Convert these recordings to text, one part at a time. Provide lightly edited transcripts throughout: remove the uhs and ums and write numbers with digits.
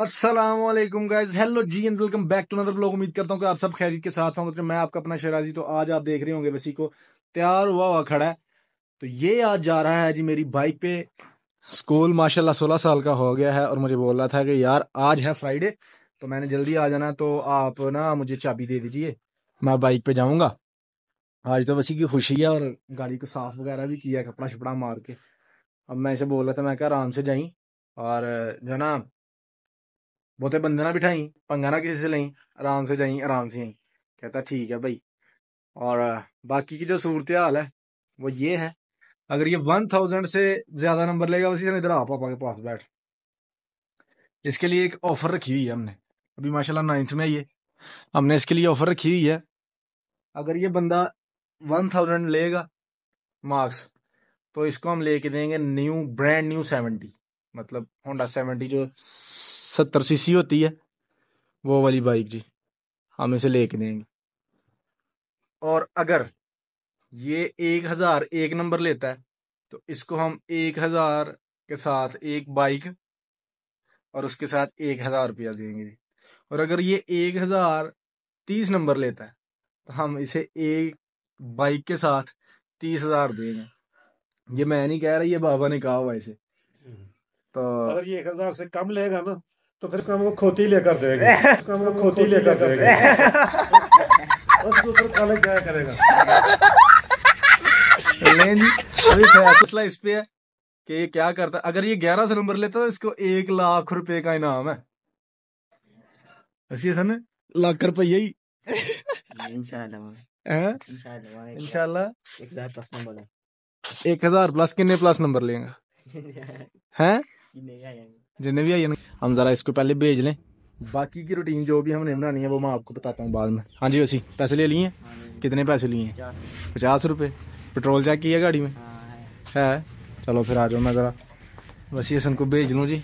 अस्सलामुअलैकुम guys, hello जी and welcome back to another vlog. उम्मीद करता हूँ कि आप सब खैरियत के साथ होंगे। तो मैं आपका अपना शराजी, तो आज आप देख रहे होंगे वैसी को तैयार हुआ हुआ खड़ा है। तो ये आज जा रहा है जी मेरी बाइक पे स्कूल। माशाल्लाह 16 साल का हो गया है और मुझे बोल रहा था कि यार आज है फ्राइडे तो मैंने जल्दी आ जाना, तो आप ना मुझे चाबी दे दीजिए, मैं बाइक पे जाऊँगा। आज तो वैसी की खुशी है और गाड़ी को साफ वगैरह भी किया, कपड़ा शपड़ा मार के। अब मैं इसे बोल रहा था, मैं कहा आराम से जाई और जो ना बहुते बंदे ना बिठाई, पंगा ना किसी से लें, आराम से जाई आराम से आई। कहता ठीक है भाई। और बाकी की जो सूरत हाल है वो ये है, अगर ये 1000 से ज्यादा नंबर लेगा वैसे से इधर आ पापा के पास बैठ। इसके लिए एक ऑफर रखी हुई है हमने, अभी माशाल्लाह 9th में ये हमने इसके लिए ऑफर रखी हुई है। अगर ये बंदा 1000 लेगा मार्क्स तो इसको हम लेके देंगे न्यू ब्रांड न्यू 70, मतलब होंडा 70 जो 70cc होती है वो वाली बाइक जी, हम इसे लेके देंगे। और अगर ये 1001 नंबर लेता है तो इसको हम 1000 के साथ एक बाइक और उसके साथ 1000 रुपया देंगे जी। और अगर ये 1030 नंबर लेता है तो हम इसे एक बाइक के साथ 30,000 देंगे। ये मैं नहीं कह रहा, ये बाबा ने कहा हुआ इसे। तो अगर ये 1000 से कम लेगा ना तो फिर काम को खोती लेकर देगा, काम को खोती लेकर देगा, उसको फिर काले क्या करेगा। लेकिन अभी फैसला इस पे है कि ये क्या करता। अगर ये 1100 नंबर लेता तो इसको 1 लाख रुपए का इनाम है, ऐसी है लाख रुपये ही इंशाल्लाह। 1000 प्लस कितने प्लस नंबर लेगा हैं जिन्हें भी आई है। हम जरा इसको पहले भेज लें, बाकी की रूटीन जो भी हमने बनानी है वो मैं आपको बताता हूँ बाद में। हाँ जी वैसी पैसे ले लिए हैं, कितने पैसे लिए हैं? 50 रुपये। पेट्रोल चेक किया गाड़ी में है? चलो फिर आ जाओ, मैं जरा वैसी हसन को भेज लूँ जी।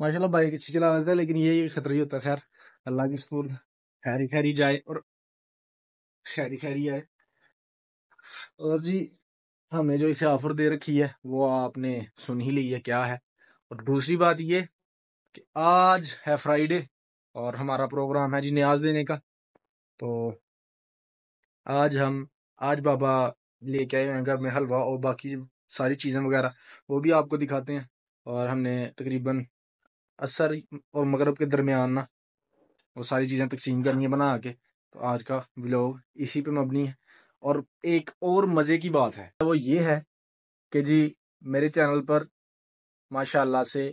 माशाल्लाह बाइक अच्छी चला रहा था, लेकिन ये खतरा ही होता है। खैर अल्लाह की सुपुर्द, खैरी खैरी जाए और खैरी खैरी आए। और जी हमने जो इसे ऑफर दे रखी है वो आपने सुन ही ली है क्या है। और दूसरी बात ये कि आज है फ्राइडे और हमारा प्रोग्राम है जी न्याज देने का। तो आज बाबा लेके आए हैं घर में हलवा और बाकी सारी चीज़ें वगैरह, वो भी आपको दिखाते हैं। और हमने तकरीबन असर और मगरब के दरमियान ना वो सारी चीज़ें तकसीम करनी है बना के। तो आज का व्लॉग इसी पे मबनी है। और एक और मज़े की बात है वो ये है कि जी मेरे चैनल पर माशाल्लाह से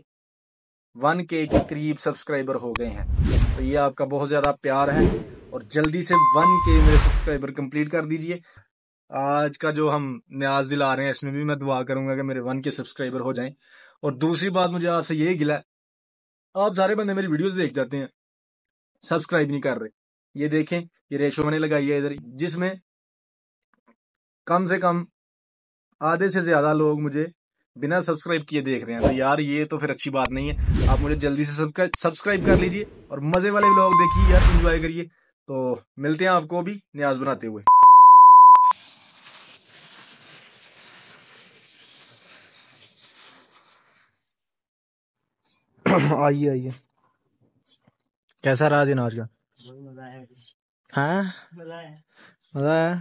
1K के करीब सब्सक्राइबर हो गए हैं, तो ये आपका बहुत ज़्यादा प्यार है। और जल्दी से 1K मेरे सब्सक्राइबर कंप्लीट कर दीजिए। आज का जो हम न्याज दिला रहे हैं इसमें भी मैं दुआ करूँगा कि मेरे 1K सब्सक्राइबर हो जाएँ। और दूसरी बात मुझे आपसे यही गिला है, आप सारे बंदे मेरी वीडियोस देख जाते हैं, सब्सक्राइब नहीं कर रहे। ये देखें, ये रेशो मैंने लगाई है इधर, जिसमें कम से कम आधे से ज़्यादा लोग मुझे बिना सब्सक्राइब किए देख रहे हैं। तो यार ये तो फिर अच्छी बात नहीं है। आप मुझे जल्दी से सब्सक्राइब कर लीजिए और मज़े वाले व्लॉग देखिए यार, एंजॉय करिए। तो मिलते हैं आपको अभी न्याज बनाते हुए। आइए आइए, कैसा रहा दिन आज का? मजा आया।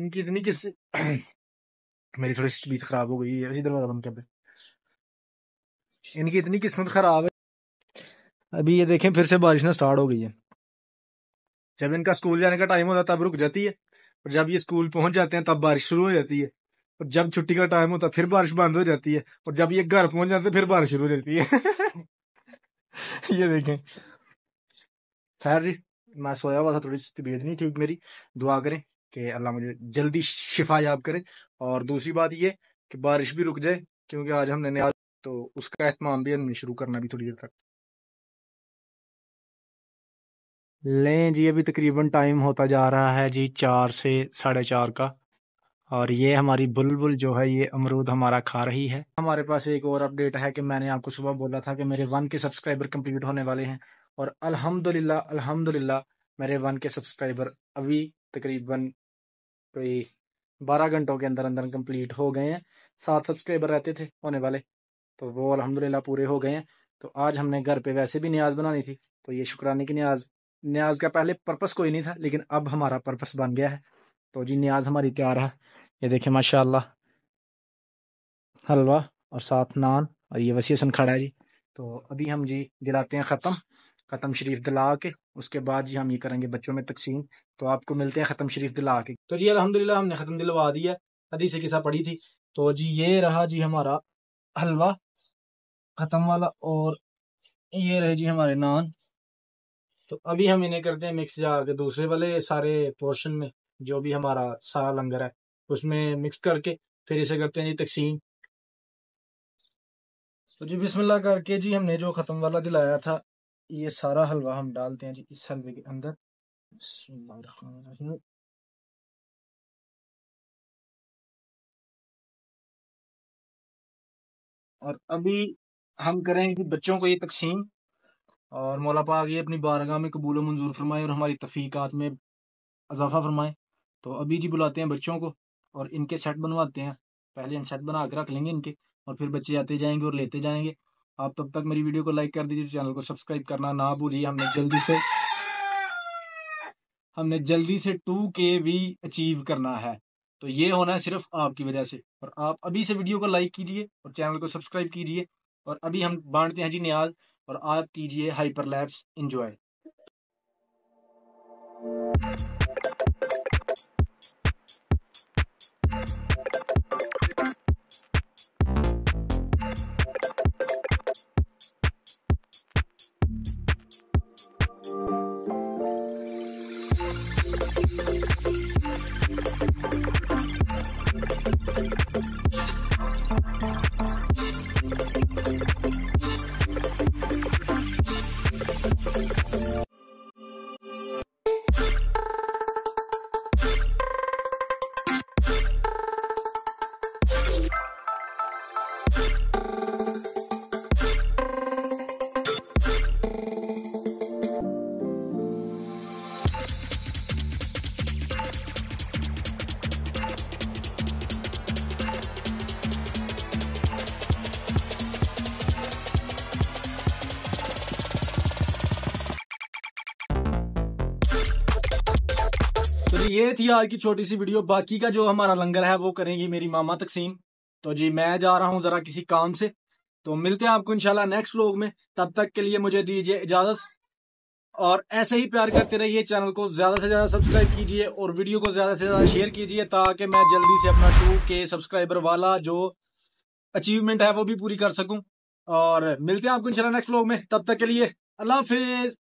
इनकी इतनी किस्से मेरी थोड़ी तबीयत खराब हो गई है, इधर वाला क्या पे इनकी इतनी किस्मत खराब है। अभी ये देखें फिर से बारिश ना स्टार्ट हो गई है। जब इनका स्कूल जाने का टाइम होता है तब रुक जाती है, और जब ये स्कूल पहुंच जाते हैं तब बारिश शुरू हो जाती है, और जब छुट्टी का टाइम होता है फिर बारिश बंद हो जाती है, और जब ये घर पहुंच जाते फिर बारिश शुरू हो जाती है। ये देखें। खैर जी मैं सोया हुआ था, थोड़ी सी तबीयत नहीं ठीक मेरी, दुआ करें कि अल्लाह मुझे जल्दी शिफा याब करे। और दूसरी बात ये कि बारिश भी रुक जाए, क्योंकि आज हमने तो उसका एहतमाम भी हमने शुरू करना भी थोड़ी देर तक। लें जी अभी तकरीबन टाइम होता जा रहा है जी 4 से 4:30 का, और ये हमारी बुलबुल जो है ये अमरूद हमारा खा रही है। हमारे पास एक और अपडेट है कि मैंने आपको सुबह बोला था कि मेरे 1K सब्सक्राइबर कंप्लीट होने वाले हैं, और अल्हम्दुलिल्लाह अल्हम्दुलिल्लाह मेरे 1K सब्सक्राइबर अभी तकरीबन कोई 12 घंटों के अंदर अंदर कंप्लीट हो गए हैं। 7 सब्सक्राइबर रहते थे होने वाले, तो वो अल्हम्दुलिल्लाह पूरे हो गए हैं। तो आज हमने घर पे वैसे भी न्याज बनानी थी, तो ये शुक्राने की न्याज का पहले पर्पस कोई नहीं था, लेकिन अब हमारा पर्पस बन गया है। तो जी न्याज हमारी तैयार है, ये देखें माशाल्लाह, हलवा और साथ नान, और ये वसीसन खड़ा है जी। तो अभी हम जी दिलाते हैं ख़त्म शरीफ दिला के, उसके बाद जी हम ये करेंगे बच्चों में तकसीम। तो आपको मिलते हैं ख़त्म शरीफ दिला के। तो जी अल्हम्दुलिल्लाह हमने ख़त्म दिलवा दिया, हदीस किस्सा पढ़ी थी। तो जी ये रहा जी हमारा हलवा ख़त्म वाला, और ये रहे जी हमारे नान। तो अभी हम इन्हें करते हैं मिक्स जाके दूसरे वाले सारे पोर्शन में, जो भी हमारा सारा लंगर है उसमें मिक्स करके फिर इसे करते हैं जी तकसीम। तो जी बिस्मिल्लाह करके जी हमने जो ख़त्म वाला दिलाया था ये सारा हलवा हम डालते हैं जी इस हलवे के अंदर। और अभी हम करेंगे कि बच्चों को ये तकसीम, और मौला पाक ये अपनी बारगाह में कबूल व मंजूर फरमाए और हमारी तफीकात में इजाफा फरमाए। तो अभी जी बुलाते हैं बच्चों को और इनके सेट बनवाते हैं। पहले हम सेट बना कर रख लेंगे इनके, और फिर बच्चे आते जाएंगे और लेते जाएंगे। आप तब तक मेरी वीडियो को लाइक कर दीजिए, चैनल को सब्सक्राइब करना ना भूलिए। हमने जल्दी से 2KV अचीव करना है, तो ये होना है सिर्फ आपकी वजह से। और आप अभी से वीडियो को लाइक कीजिए और चैनल को सब्सक्राइब कीजिए। और अभी हम बांटते हैं जी नियाज, और आप कीजिए हाइपर लैप्स एंजॉय। ये थी आज की छोटी सी वीडियो। बाकी का जो हमारा लंगर है वो करेंगी मेरी मामा तकसीम। तो जी मैं जा रहा हूँ जरा किसी काम से, तो मिलते हैं आपको इंशाल्लाह नेक्स्ट व्लॉग में। तब तक के लिए मुझे दीजिए इजाजत, और ऐसे ही प्यार करते रहिए। चैनल को ज्यादा से ज्यादा सब्सक्राइब कीजिए और वीडियो को ज्यादा से ज्यादा शेयर कीजिए, ताकि मैं जल्दी से अपना 2K सब्सक्राइबर वाला जो अचीवमेंट है वो भी पूरी कर सकूँ। और मिलते हैं आपको इंशाल्लाह नेक्स्ट व्लॉग में। तब तक के लिए अल्लाह हाफिज।